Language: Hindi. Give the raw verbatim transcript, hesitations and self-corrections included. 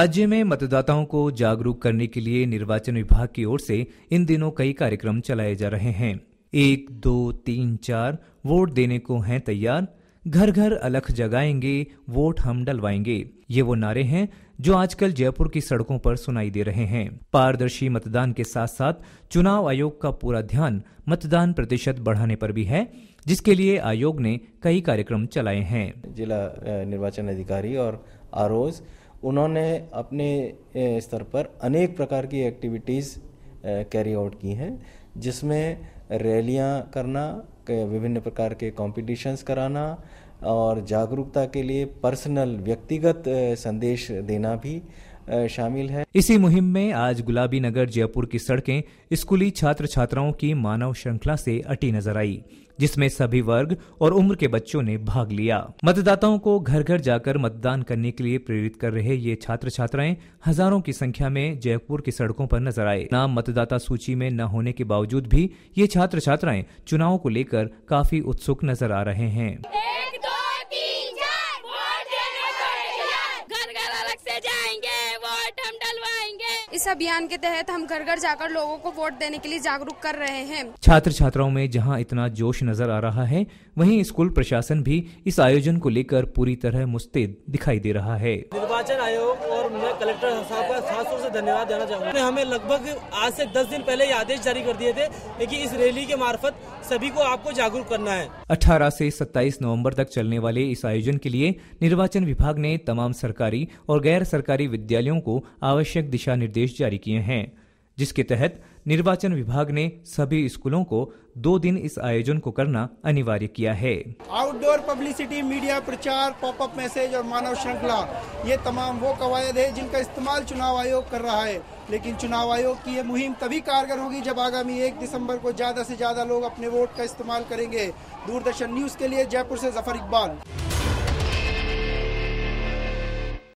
राज्य में मतदाताओं को जागरूक करने के लिए निर्वाचन विभाग की ओर से इन दिनों कई कार्यक्रम चलाए जा रहे हैं। एक दो तीन चार वोट देने को हैं तैयार, घर घर अलख जगाएंगे, वोट हम डलवाएंगे, ये वो नारे हैं जो आजकल जयपुर की सड़कों पर सुनाई दे रहे हैं। पारदर्शी मतदान के साथ साथ चुनाव आयोग का पूरा ध्यान मतदान प्रतिशत बढ़ाने पर भी है, जिसके लिए आयोग ने कई कार्यक्रम चलाए हैं। जिला निर्वाचन अधिकारी और आरओज उन्होंने अपने स्तर पर अनेक प्रकार की एक्टिविटीज़ कैरी आउट की हैं, जिसमें रैलियां करना, विभिन्न प्रकार के कॉम्पिटिशन्स कराना और जागरूकता के लिए पर्सनल व्यक्तिगत संदेश देना भी शामिल है। इसी मुहिम में आज गुलाबी नगर जयपुर की सड़कें स्कूली छात्र छात्राओं की मानव श्रृंखला से अटी नजर आई, जिसमें सभी वर्ग और उम्र के बच्चों ने भाग लिया। मतदाताओं को घर घर जाकर मतदान करने के लिए प्रेरित कर रहे ये छात्र छात्राएं हजारों की संख्या में जयपुर की सड़कों पर नजर आए। नाम मतदाता सूची में न होने के बावजूद भी ये छात्र छात्राएं चुनाव को लेकर काफी उत्सुक नजर आ रहे हैं। एक, दो, तीन, चार, वोट देने को तैयार, घर-घर अलग से जाएंगे, वोट हम डलवाएंगे। इस अभियान के तहत हम घर घर जाकर लोगों को वोट देने के लिए जागरूक कर रहे हैं। छात्र छात्राओं में जहां इतना जोश नजर आ रहा है, वहीं स्कूल प्रशासन भी इस आयोजन को लेकर पूरी तरह मुस्तैद दिखाई दे रहा है। निर्वाचन आयोग और मैं कलेक्टर साहब का खास तौर से धन्यवाद देना चाहूँगा। हमें लगभग आज से दस दिन पहले ये आदेश जारी कर दिए थे लेकिन इस रैली के मार्फत सभी को आपको जागरूक करना है। अठारह से सत्ताईस नवंबर तक चलने वाले इस आयोजन के लिए निर्वाचन विभाग ने तमाम सरकारी और गैर सरकारी विद्यालयों को आवश्यक दिशा निर्देश जारी किए हैं, जिसके तहत निर्वाचन विभाग ने सभी स्कूलों को दो दिन इस आयोजन को करना अनिवार्य किया है। आउटडोर पब्लिसिटी, मीडिया प्रचार, पॉपअप मैसेज और मानव श्रृंखला, ये तमाम वो कवायद है जिनका इस्तेमाल चुनाव आयोग कर रहा है। लेकिन चुनाव आयोग की ये मुहिम तभी कारगर होगी जब आगामी एक दिसंबर को ज्यादा से ज्यादा लोग अपने वोट का इस्तेमाल करेंगे। दूरदर्शन न्यूज के लिए जयपुर से जफर इकबाल।